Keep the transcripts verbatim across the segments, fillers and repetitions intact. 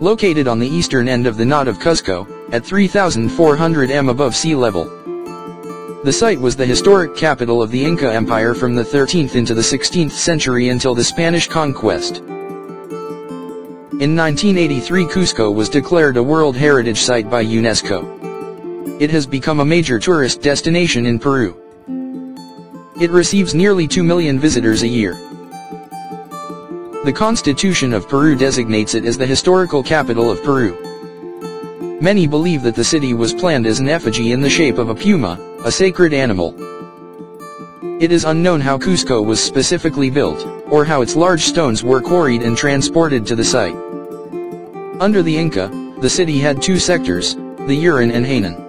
located on the eastern end of the Knot of Cuzco, at three thousand four hundred meters above sea level. The site was the historic capital of the Inca Empire from the thirteenth into the sixteenth century until the Spanish conquest. In nineteen eighty-three, Cuzco was declared a World Heritage Site by UNESCO. It has become a major tourist destination in Peru. It receives nearly two million visitors a year. The Constitution of Peru designates it as the historical capital of Peru. Many believe that the city was planned as an effigy in the shape of a puma, a sacred animal. It is unknown how Cuzco was specifically built, or how its large stones were quarried and transported to the site. Under the Inca, the city had two sectors, the Yurin and Hainan.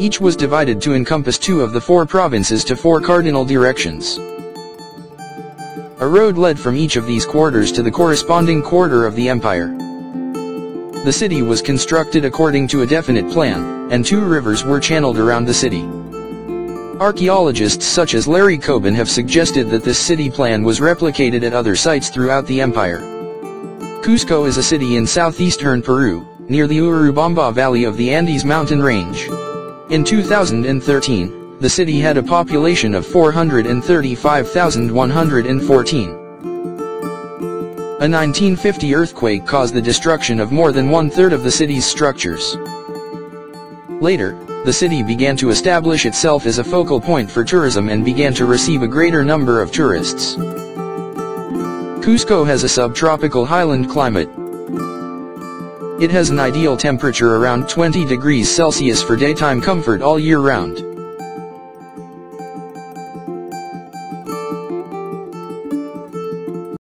Each was divided to encompass two of the four provinces to four cardinal directions. A road led from each of these quarters to the corresponding quarter of the empire. The city was constructed according to a definite plan, and two rivers were channeled around the city. Archaeologists such as Larry Coben have suggested that this city plan was replicated at other sites throughout the empire. Cuzco is a city in southeastern Peru, near the Urubamba Valley of the Andes mountain range. In two thousand thirteen, the city had a population of four hundred thirty-five thousand one hundred fourteen. A nineteen fifty earthquake caused the destruction of more than one-third of the city's structures. Later, the city began to establish itself as a focal point for tourism and began to receive a greater number of tourists. Cuzco has a subtropical highland climate. It has an ideal temperature around twenty degrees Celsius for daytime comfort all year round.